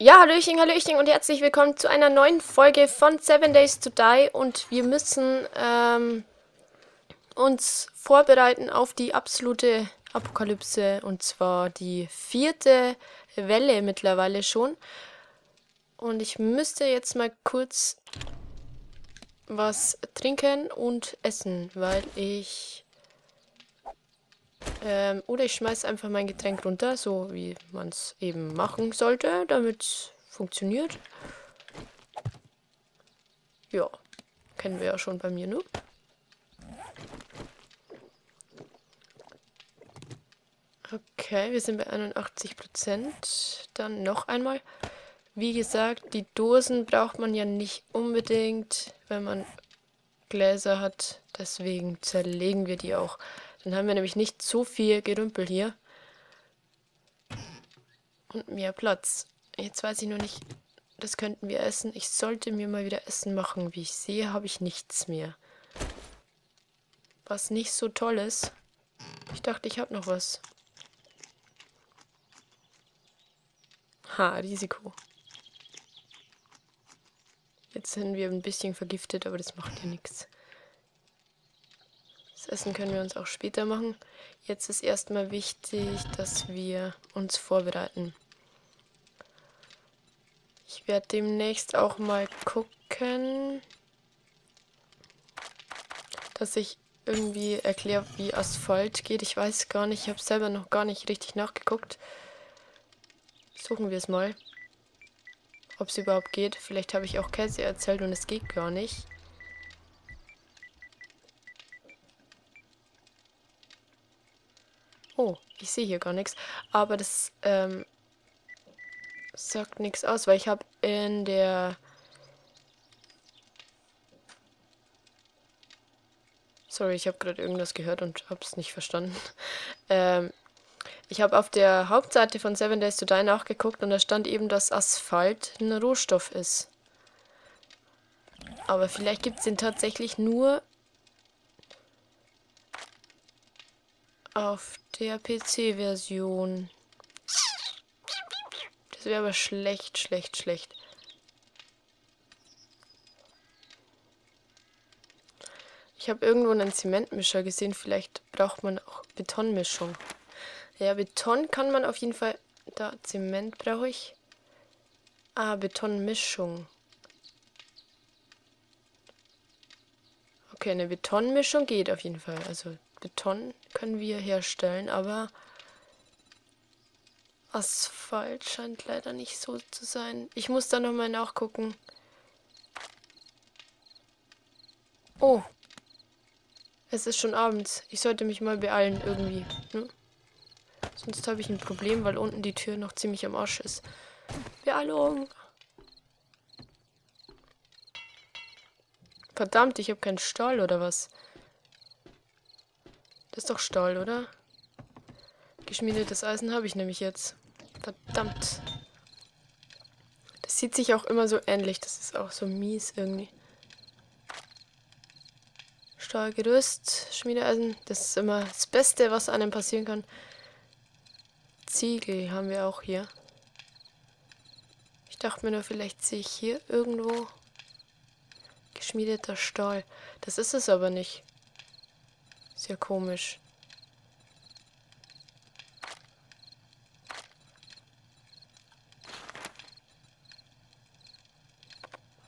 Ja, Hallöchen, Hallöchen und herzlich willkommen zu einer neuen Folge von 7 Days to Die. Und wir müssen uns vorbereiten auf die absolute Apokalypse. Und zwar die 4. Welle mittlerweile schon. Und ich müsste jetzt mal kurz was trinken und essen, weil ich... oder ich schmeiße einfach mein Getränk runter, so wie man es eben machen sollte, damit es funktioniert. Ja, kennen wir ja schon bei mir, ne? Okay, wir sind bei 81%. Dann noch einmal. Wie gesagt, die Dosen braucht man ja nicht unbedingt, wenn man Gläser hat. Deswegen zerlegen wir die auch. Dann haben wir nämlich nicht so viel Gerümpel hier. Und mehr Platz. Jetzt weiß ich nur nicht, das könnten wir essen. Ich sollte mir mal wieder Essen machen. Wie ich sehe, habe ich nichts mehr. Was nicht so toll ist. Ich dachte, ich habe noch was. Ha, Risiko. Jetzt sind wir ein bisschen vergiftet, aber das macht ja nichts. Das Essen können wir uns auch später machen. Jetzt ist erstmal wichtig, dass wir uns vorbereiten. Ich werde demnächst auch mal gucken, dass ich irgendwie erkläre, wie Asphalt geht. Ich weiß gar nicht, ich habe selber noch gar nicht richtig nachgeguckt. Suchen wir es mal, ob es überhaupt geht. Vielleicht habe ich auch Käse erzählt und es geht gar nicht. Oh, ich sehe hier gar nichts. Aber das sagt nichts aus, weil ich habe in der... Sorry, ich habe gerade irgendwas gehört und habe es nicht verstanden. Ich habe auf der Hauptseite von 7 Days to Die nachgeguckt und da stand eben, dass Asphalt ein Rohstoff ist. Aber vielleicht gibt es den tatsächlich nur auf der PC-Version. Das wäre aber schlecht, schlecht, schlecht. Ich habe irgendwo einen Zementmischer gesehen, vielleicht braucht man auch Betonmischung. Ja, Beton kann man auf jeden Fall... Da, Zement brauche ich. Ah, Betonmischung. Okay, eine Betonmischung geht auf jeden Fall. Also Beton können wir herstellen, aber Asphalt scheint leider nicht so zu sein. Ich muss da nochmal nachgucken. Oh. Es ist schon abends. Ich sollte mich mal beeilen irgendwie. Hm? Sonst habe ich ein Problem, weil unten die Tür noch ziemlich am Arsch ist. Beeilung! Verdammt, ich habe keinen Stahl, oder was? Das ist doch Stahl, oder? Geschmiedetes Eisen habe ich nämlich jetzt. Verdammt! Das sieht sich auch immer so ähnlich. Das ist auch so mies irgendwie. Stahlgerüst, Schmiedeeisen. Das ist immer das Beste, was einem passieren kann. Ziegel haben wir auch hier. Ich dachte mir nur, vielleicht sehe ich hier irgendwo geschmiedeter Stahl. Das ist es aber nicht. Ist ja komisch.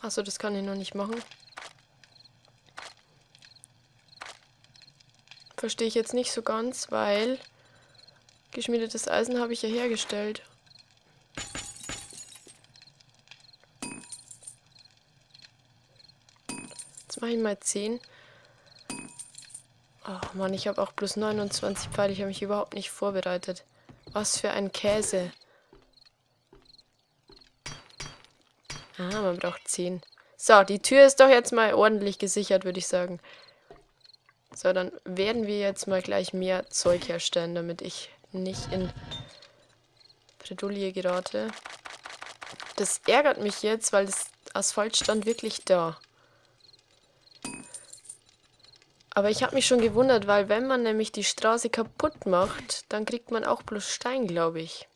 Achso, das kann ich noch nicht machen. Verstehe ich jetzt nicht so ganz, weil... Geschmiedetes Eisen habe ich ja hergestellt. Jetzt mache ich mal 10. Ach Mann, ich habe auch plus 29 Pfeile. Ich habe mich überhaupt nicht vorbereitet. Was für ein Käse. Ah, man braucht 10. So, die Tür ist doch jetzt mal ordentlich gesichert, würde ich sagen. So, dann werden wir jetzt mal gleich mehr Zeug herstellen, damit ich... nicht in Bredouille gerate. Das ärgert mich jetzt, weil das Asphalt stand wirklich da. Aber ich habe mich schon gewundert, weil wenn man nämlich die Straße kaputt macht, dann kriegt man auch bloß Stein, glaube ich.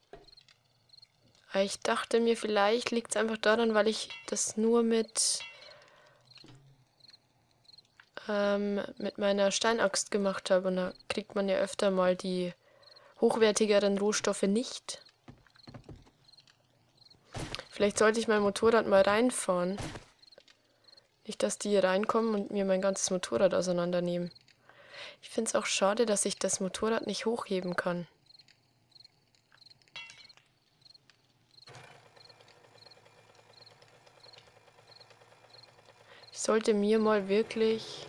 Ich dachte mir, vielleicht liegt es einfach daran, weil ich das nur mit meiner Steinaxt gemacht habe. Und da kriegt man ja öfter mal die hochwertigeren Rohstoffe nicht. Vielleicht sollte ich mein Motorrad mal reinfahren. Nicht, dass die hier reinkommen und mir mein ganzes Motorrad auseinandernehmen. Ich finde es auch schade, dass ich das Motorrad nicht hochheben kann. Ich sollte mir mal wirklich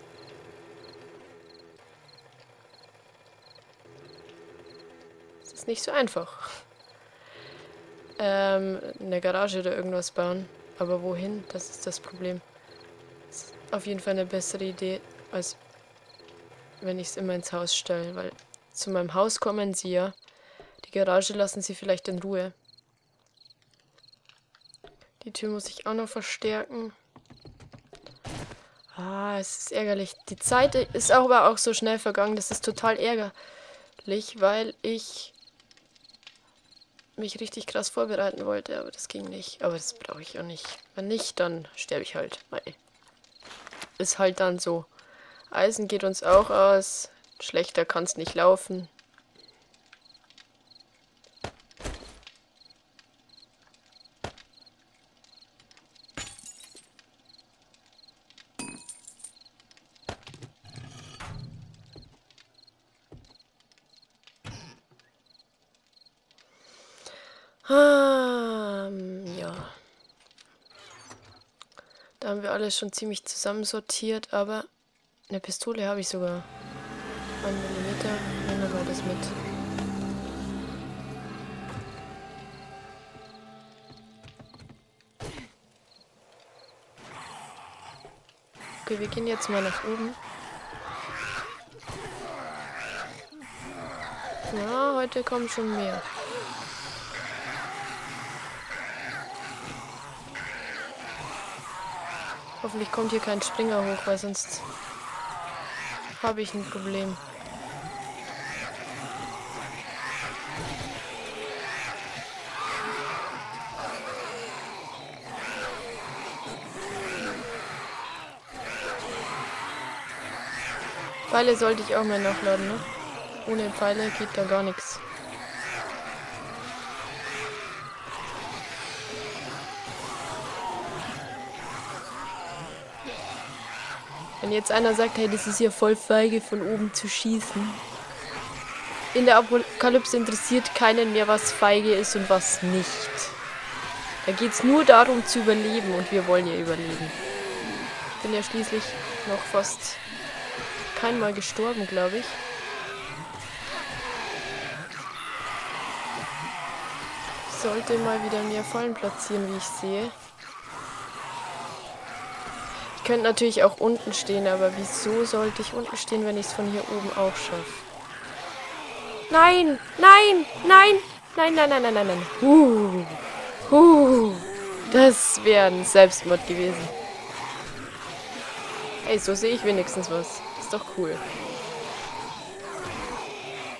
das ist nicht so einfach. Eine Garage oder irgendwas bauen. Aber wohin? Das ist das Problem. Das ist auf jeden Fall eine bessere Idee, als wenn ich es immer ins Haus stelle. Weil zu meinem Haus kommen sie ja. Die Garage lassen sie vielleicht in Ruhe. Die Tür muss ich auch noch verstärken. Ah, es ist ärgerlich. Die Zeit ist aber auch so schnell vergangen. Das ist total ärgerlich, weil ich mich richtig krass vorbereiten wollte. Aber das ging nicht. Aber das brauche ich auch nicht. Wenn nicht, dann sterbe ich halt. Weil ist halt dann so. Eisen geht uns auch aus. Schlechter kann es nicht laufen. Da haben wir alles schon ziemlich zusammensortiert, aber eine Pistole habe ich sogar. 1 mm, nehmen wir mal das mit. Okay, wir gehen jetzt mal nach oben. Ja, heute kommen schon mehr. Hoffentlich kommt hier kein Springer hoch, weil sonst habe ich ein Problem. Pfeile sollte ich auch mal nachladen, ne? Ohne Pfeile geht da gar nichts. Wenn jetzt einer sagt, hey, das ist hier voll feige, von oben zu schießen. In der Apokalypse interessiert keinen mehr, was feige ist und was nicht. Da geht es nur darum zu überleben und wir wollen ja überleben. Ich bin ja schließlich noch fast kein Mal gestorben, glaube ich. Ich sollte mal wieder mehr Fallen platzieren, wie ich sehe. Ich könnte natürlich auch unten stehen, aber wieso sollte ich unten stehen, wenn ich es von hier oben auch schaffe? Nein! Nein! Nein! Nein, nein, nein, nein, nein, nein! Das wäre ein Selbstmord gewesen. Ey, so sehe ich wenigstens was. Ist doch cool.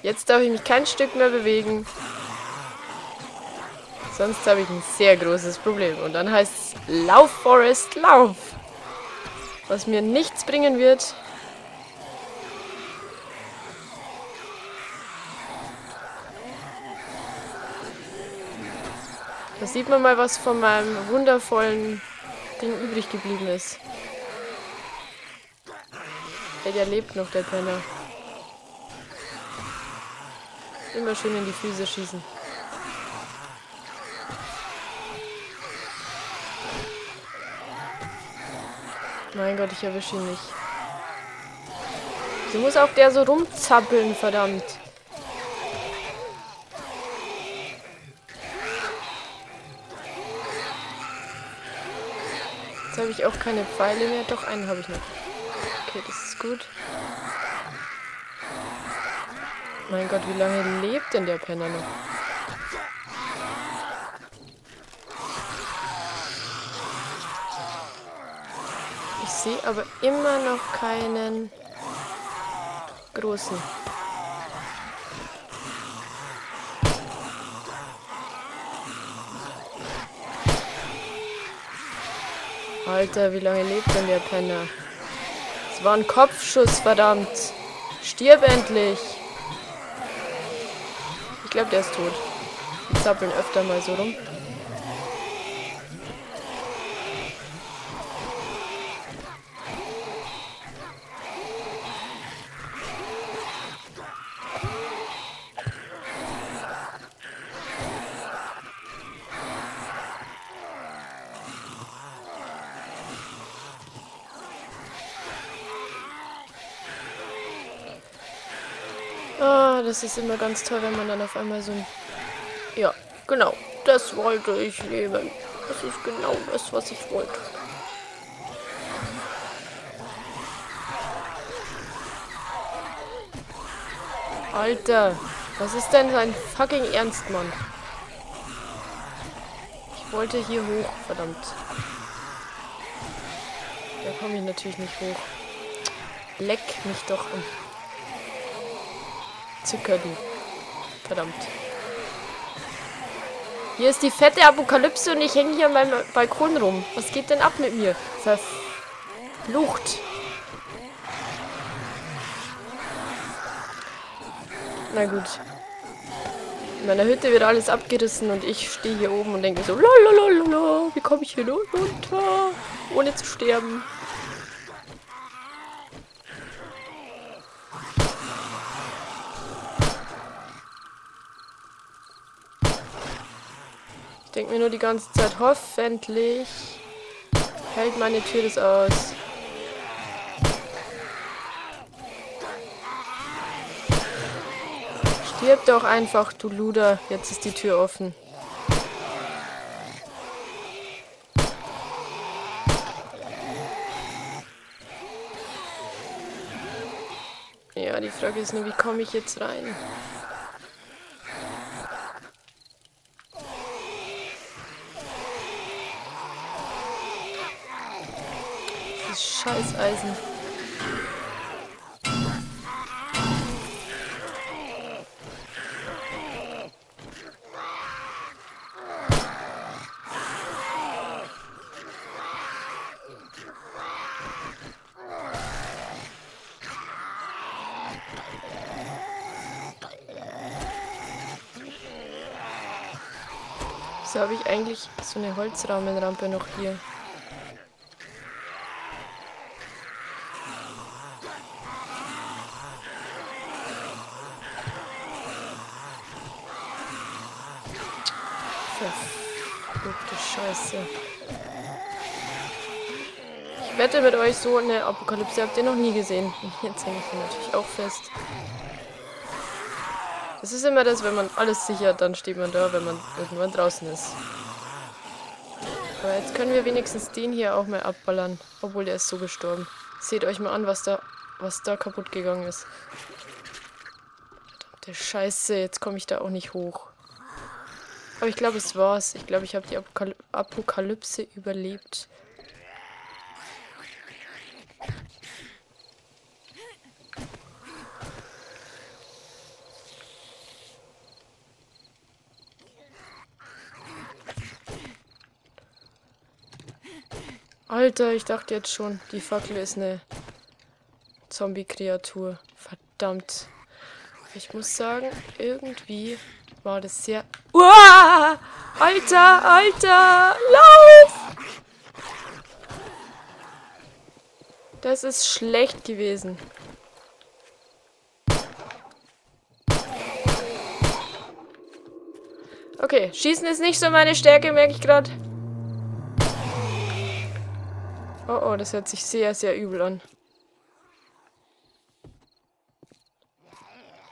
Jetzt darf ich mich kein Stück mehr bewegen. Sonst habe ich ein sehr großes Problem. Und dann heißt es, lauf, Forest, lauf! Was mir nichts bringen wird. Da sieht man mal, was von meinem wundervollen Ding übrig geblieben ist. Der lebt noch, der Penner. Immer schön in die Füße schießen. Mein Gott, ich erwische ihn nicht. So muss auch der so rumzappeln, verdammt. Jetzt habe ich auch keine Pfeile mehr. Doch, einen habe ich noch. Okay, das ist gut. Mein Gott, wie lange lebt denn der Penner noch? Ich sehe aber immer noch keinen großen. Alter, wie lange lebt denn der Penner? Es war ein Kopfschuss, verdammt. Stirb endlich. Ich glaube, der ist tot. Die zappeln öfter mal so rum. Ah, das ist immer ganz toll, wenn man dann auf einmal so ein... Ja, genau. Das wollte ich leben. Das ist genau das, was ich wollte. Alter, was ist denn sein fucking Ernst, Mann? Ich wollte hier hoch, verdammt. Da komme ich natürlich nicht hoch. Leck mich doch um. Zuckerli. Verdammt. Hier ist die fette Apokalypse und ich hänge hier an meinem Balkon rum. Was geht denn ab mit mir? Verflucht. Na gut. In meiner Hütte wird alles abgerissen und ich stehe hier oben und denke so, lololololo, wie komme ich hier runter, ohne zu sterben? Ich denke mir nur die ganze Zeit, hoffentlich hält meine Tür das aus. Stirb doch einfach, du Luder. Jetzt ist die Tür offen. Ja, die Frage ist nur, wie komme ich jetzt rein? Scheiß Eisen. So habe ich eigentlich so eine Holzrahmenrampe noch hier. Verfluchte Scheiße. Ich wette mit euch, so eine Apokalypse habt ihr noch nie gesehen. Und jetzt hänge ich hier natürlich auch fest. Das ist immer das, wenn man alles sichert, dann steht man da, wenn man irgendwann draußen ist. Aber jetzt können wir wenigstens den hier auch mal abballern. Obwohl, der ist so gestorben. Seht euch mal an, was da kaputt gegangen ist. Verdammte Scheiße, jetzt komme ich da auch nicht hoch. Aber ich glaube, es war's. Ich glaube, ich habe die Apokalypse überlebt. Alter, ich dachte jetzt schon, die Fackel ist eine Zombie-Kreatur. Verdammt. Ich muss sagen, irgendwie... War das sehr... Uah! Alter, Alter! Lauf! Das ist schlecht gewesen. Okay, Schießen ist nicht so meine Stärke, merke ich gerade. Oh oh, das hört sich sehr, sehr übel an.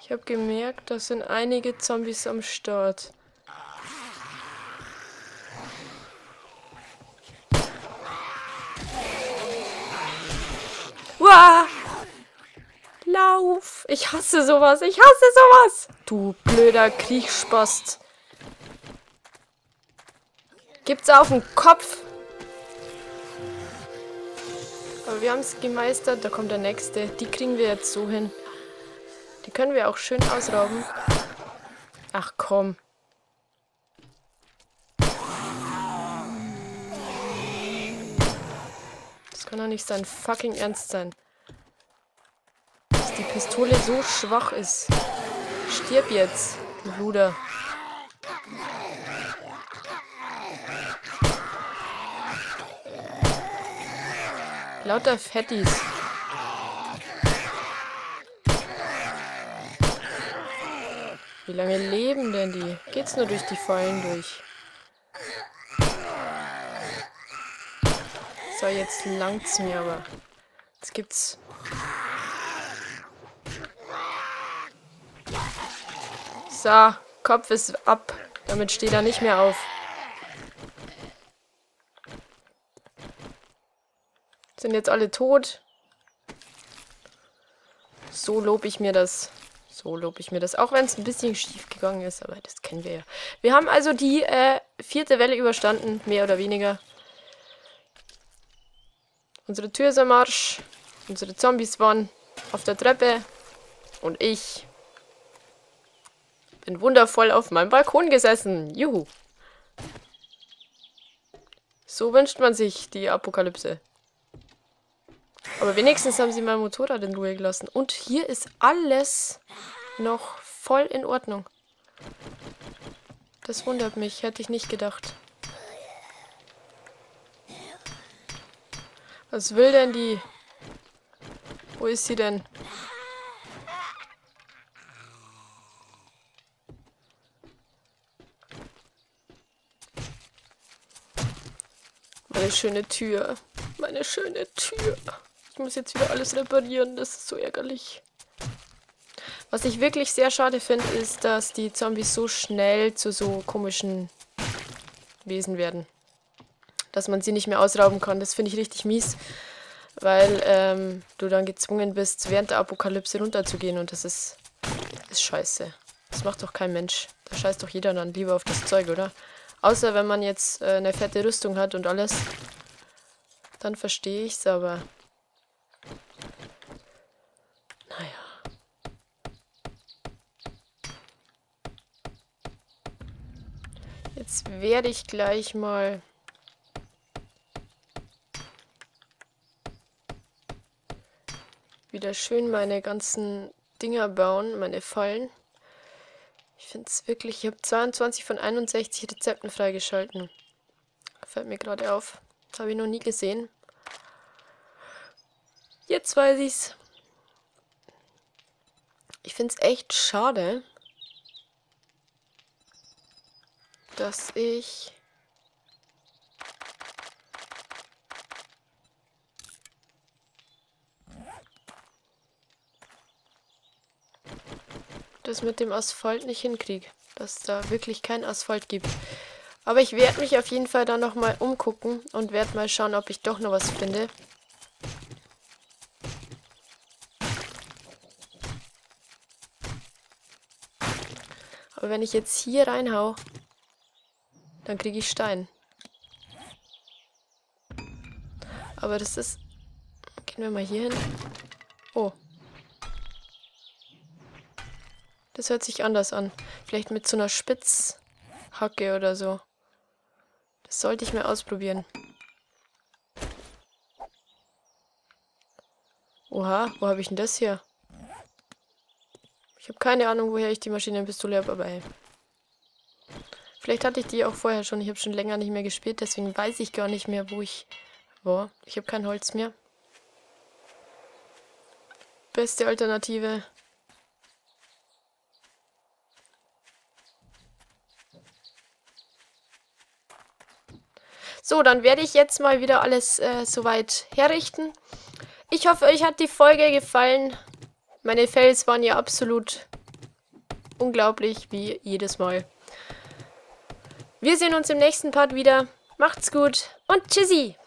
Ich habe gemerkt, das sind einige Zombies am Start. Uah! Lauf! Ich hasse sowas! Ich hasse sowas! Du blöder Kriechspast! Gibt's auf den Kopf! Aber wir haben es gemeistert. Da kommt der nächste. Die kriegen wir jetzt so hin. Die können wir auch schön ausrauben. Ach komm. Kann doch nicht sein fucking Ernst sein. Dass die Pistole so schwach ist. Stirb jetzt, du Bruder. Lauter Fettis. Wie lange leben denn die? Geht's nur durch die Fallen durch? So, jetzt langt's mir aber. Jetzt gibt's... So, Kopf ist ab. Damit steht er nicht mehr auf. Sind jetzt alle tot. So lobe ich mir das. So lobe ich mir das. Auch wenn es ein bisschen schief gegangen ist, aber das kennen wir ja. Wir haben also die vierte Welle überstanden, mehr oder weniger. Unsere Tür ist am Arsch. Unsere Zombies waren auf der Treppe. Und ich bin wundervoll auf meinem Balkon gesessen. Juhu. So wünscht man sich die Apokalypse. Aber wenigstens haben sie mein Motorrad in Ruhe gelassen. Und hier ist alles noch voll in Ordnung. Das wundert mich. Hätte ich nicht gedacht. Was will denn die? Wo ist sie denn? Meine schöne Tür. Meine schöne Tür. Ich muss jetzt wieder alles reparieren, das ist so ärgerlich. Was ich wirklich sehr schade finde, ist, dass die Zombies so schnell zu so komischen Wesen werden. Dass man sie nicht mehr ausrauben kann, das finde ich richtig mies. Weil du dann gezwungen bist, während der Apokalypse runterzugehen und das ist scheiße. Das macht doch kein Mensch. Da scheißt doch jeder dann lieber auf das Zeug, oder? Außer wenn man jetzt eine fette Rüstung hat und alles. Dann verstehe ich's, aber... Jetzt werde ich gleich mal wieder schön meine ganzen Dinger bauen, meine Fallen. Ich finde es wirklich, ich habe 22 von 61 Rezepten freigeschalten. Fällt mir gerade auf. Das habe ich noch nie gesehen. Jetzt weiß ich's. Ich finde es echt schade, dass ich das mit dem Asphalt nicht hinkriege. Dass da wirklich kein Asphalt gibt. Aber ich werde mich auf jeden Fall dann nochmal umgucken und werde mal schauen, ob ich doch noch was finde. Aber wenn ich jetzt hier reinhau, dann kriege ich Stein. Aber das ist... Gehen wir mal hier hin. Oh. Das hört sich anders an. Vielleicht mit so einer Spitzhacke oder so. Das sollte ich mal ausprobieren. Oha, wo habe ich denn das hier? Ich habe keine Ahnung, woher ich die Maschinenpistole habe, aber ey. Vielleicht hatte ich die auch vorher schon. Ich habe schon länger nicht mehr gespielt, deswegen weiß ich gar nicht mehr, wo ich war. Ich habe kein Holz mehr. Beste Alternative. So, dann werde ich jetzt mal wieder alles soweit herrichten. Ich hoffe, euch hat die Folge gefallen. Meine Fails waren ja absolut unglaublich, wie jedes Mal. Wir sehen uns im nächsten Part wieder. Macht's gut und tschüssi!